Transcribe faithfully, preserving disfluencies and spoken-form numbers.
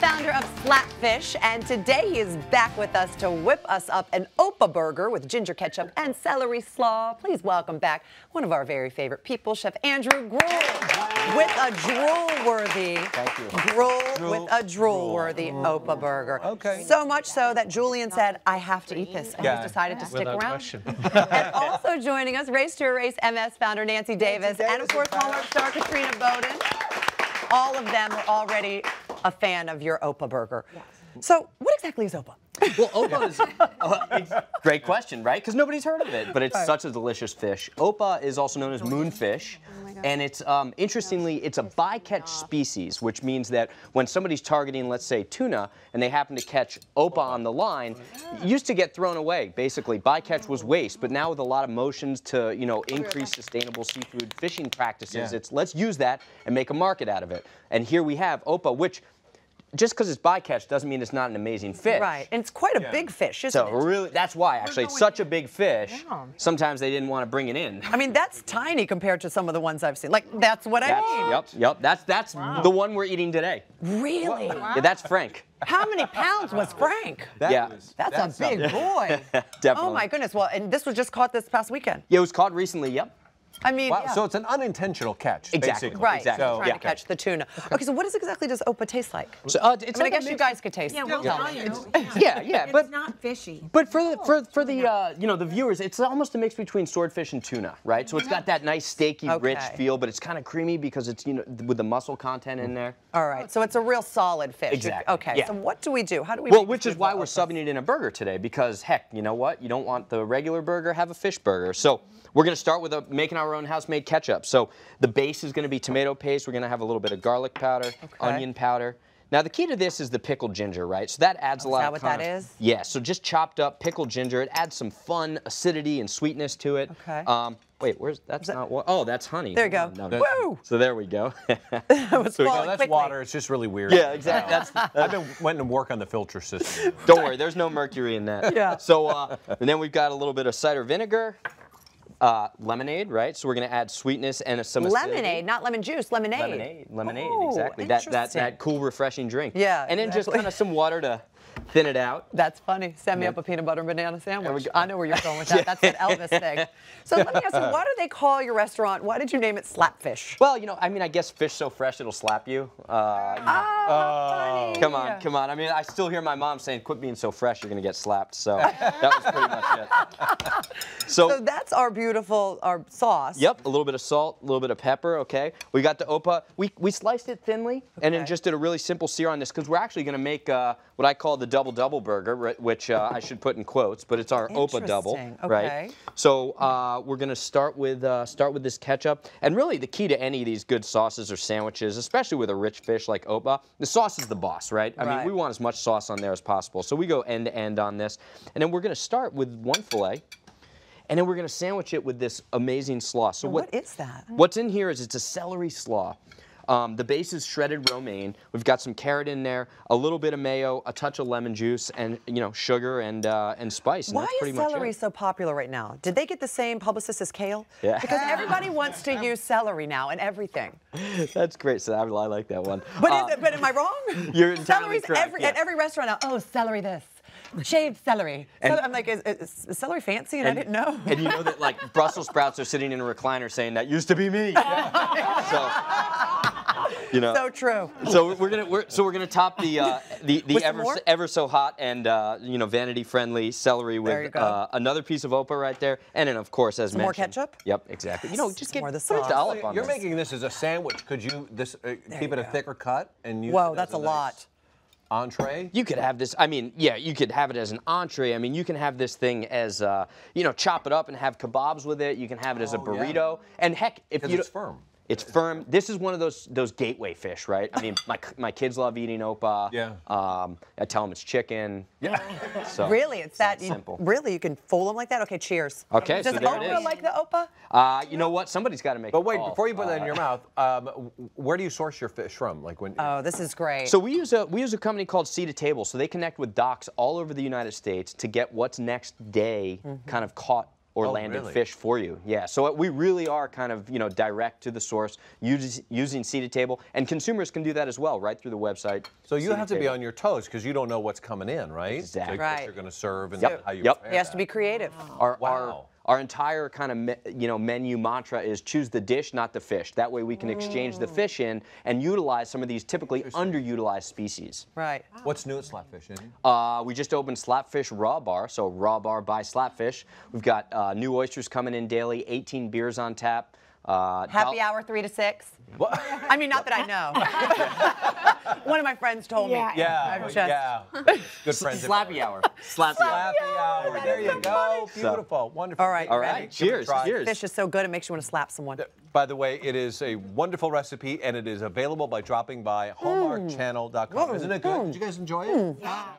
founder of Slapfish, and today he is back with us to whip us up an Opah burger with ginger ketchup and celery slaw. Please welcome back one of our very favorite people, Chef Andrew Grohl, with a drool-worthy, Thank you. Grohl drool, with a drool-worthy drool. Opah burger. Okay. So much so that Julian said, I have to eat this, and yeah. he's decided to stick Without around. And also joining us, Race to Erase M S founder Nancy Davis, Nancy Davis and of course Hallmark star Katrina Bowden. All of them are already a fan of your Opah burger. Yes. So what exactly is Opah? Well, Opah is uh, it's, great question, right? Because nobody's heard of it, but it's right. such a delicious fish. Opah is also known as moonfish, oh and it's um, interestingly, it's a bycatch species, which means that when somebody's targeting, let's say, tuna, and they happen to catch Opah on the line, it used to get thrown away. Basically, bycatch was waste, but now with a lot of motions to, you know, increase sustainable seafood fishing practices, yeah. it's let's use that and make a market out of it. And here we have Opah, which. Just because it's bycatch doesn't mean it's not an amazing fish. Right, and it's quite a yeah. big fish, isn't so it? So really, that's why, actually, it's such a big fish, yeah. sometimes they didn't want to bring it in. I mean, that's tiny compared to some of the ones I've seen. Like, that's what that's, I mean. Yep, yep, that's, that's wow. the one we're eating today. Really? Wow. Yeah, that's Frank. How many pounds was Frank? That yeah. was, that's, that's a big something. boy. Definitely. Oh my goodness, well, and this was just caught this past weekend. Yeah, it was caught recently, yep. I mean, wow. yeah. so it's an unintentional catch, exactly. basically. Right, exactly. So, trying yeah. to catch the tuna. Okay, so what is exactly does Opah taste like? So, uh, it's I mean, like I guess you guys could taste. Yeah, we'll yeah. tell you. It's, yeah, yeah, yeah it's but it's not fishy. But for the for for the uh, you know the viewers, it's almost a mix between swordfish and tuna, right? So it's got that nice steaky, okay. rich feel, but it's kind of creamy because it's you know with the muscle content in there. All right, so it's a real solid fish. Exactly. Okay, yeah. so what do we do? How do we? Well, which is why we're subbing it in a burger today because heck, you know what? You don't want the regular burger, have a fish burger. So we're gonna start with a, making our own house-made ketchup. So the base is going to be tomato paste. We're going to have a little bit of garlic powder, okay. onion powder. Now the key to this is the pickled ginger, right? So that adds oh, a lot of. Is that what that is? Yeah. So just chopped up pickled ginger. It adds some fun acidity and sweetness to it. Okay. Um, Wait, where's that's that, not what? Oh, that's honey. There you go. No, no, Woo! So there we go. was so we go that's quickly. water. It's just really weird. Yeah, exactly. That's, that's, I've been went to work on the filter system. Don't worry, there's no mercury in that. Yeah. So uh, and then we've got a little bit of cider vinegar. Uh, lemonade, right? So we're going to add sweetness and some acidity. Lemonade, not lemon juice, lemonade. Lemonade, lemonade, oh, exactly. That, that that cool, refreshing drink. Yeah, and then exactly. just kind of some water to thin it out. That's funny. Send me yeah. up a peanut butter and banana sandwich. I know where you're going with that. yeah. That's an Elvis thing. So let me ask you, why do they call your restaurant? Why did you name it Slapfish? Well, you know, I mean, I guess fish so fresh it'll slap you. Uh, oh, uh, funny. Come on, come on. I mean, I still hear my mom saying, "Quit being so fresh, you're going to get slapped." So that was pretty much it. So, so that's our beauty. Beautiful our sauce. Yep, a little bit of salt, a little bit of pepper, okay. We got the Opah. We, we sliced it thinly okay. and then just did a really simple sear on this because we're actually going to make uh, what I call the double-double burger, which uh, I should put in quotes, but it's our Opah double, okay. right? So uh, we're going to start with uh, start with this ketchup. And really the key to any of these good sauces or sandwiches, especially with a rich fish like Opah, the sauce is the boss, right? I right. mean, we want as much sauce on there as possible. So we go end-to-end on this. And then we're going to start with one filet. And then we're going to sandwich it with this amazing slaw. So what, what is that? What's in here is it's a celery slaw. Um, the base is shredded romaine. We've got some carrot in there, a little bit of mayo, a touch of lemon juice, and you know sugar and uh, and spice. And Why that's pretty is celery much it. so popular right now? Did they get the same publicist as kale? Yeah. Because everybody wants to use celery now in everything. That's great. So I like that one. But uh, is it, but am I wrong? You're entirely correct. Every, yeah. At every restaurant now. Oh, celery this. Shaved celery. And, I'm like, is, is, is celery fancy? And, and I didn't know. And you know that like Brussels sprouts are sitting in a recliner saying that used to be me. so, you know. So true. So we're gonna we're, so we're gonna top the uh, the, the ever ever so hot and uh, you know vanity friendly celery with uh, another piece of Opah right there, and then of course as some mentioned. More ketchup. Yep, exactly. You know, just get more of the sauce. Olive on You're this. making this as a sandwich. Could you this uh, keep you it go. a thicker cut and use? Whoa, it that's a, a nice lot. Entree? You could have this, I mean, yeah, you could have it as an entree. I mean, you can have this thing as, uh, you know, chop it up and have kebabs with it. You can have it as oh, a burrito. Yeah. And heck, if you... it's firm. It's firm. This is one of those those gateway fish, right? I mean, my my kids love eating Opah. Yeah. Um, I tell them it's chicken. Yeah. So, really, it's, it's that you, simple. Really, you can fool them like that. Okay, cheers. Okay. Does so there Opah it is. like the Opah? Uh, you know what? Somebody's got to make. But wait, before you put that uh, in your mouth, um, where do you source your fish from? Like when? Oh, this is great. So we use a we use a company called Sea to Table. So they connect with docks all over the United States to get what's next day mm-hmm. kind of caught or oh, landed really? fish for you. Yeah, so it, we really are kind of, you know, direct to the source us, using Sea to Table, and consumers can do that as well, right through the website. So you have to be on your toes because you don't know what's coming in, right? Exactly. Like right. What you're going to serve and yep. how you yep. prepare. It has that. to be creative. Wow. Our, our, wow. Our entire kind of me, you know, menu mantra is choose the dish, not the fish. That way we can exchange mm. the fish in and utilize some of these typically underutilized species. Right. Wow. What's new at Slapfish? Uh, we just opened Slapfish Raw Bar, so Raw Bar by Slapfish. We've got uh, new oysters coming in daily, eighteen beers on tap. Uh, Happy hour three to six. What? I mean, not that I know. One of my friends told yeah. me. Yeah, I'm just... yeah. Good friends. Slappy hour. Slappy, Slappy hour. hour. There you so go. Funny. Beautiful. Wonderful. All right. All right. Manage. Cheers. Cheers. Fish is so good it makes you want to slap someone. By the way, it is a wonderful recipe and it is available by dropping by Hallmark Channel dot com. Mm. Isn't it good? Mm. Did you guys enjoy it? Mm. Yeah.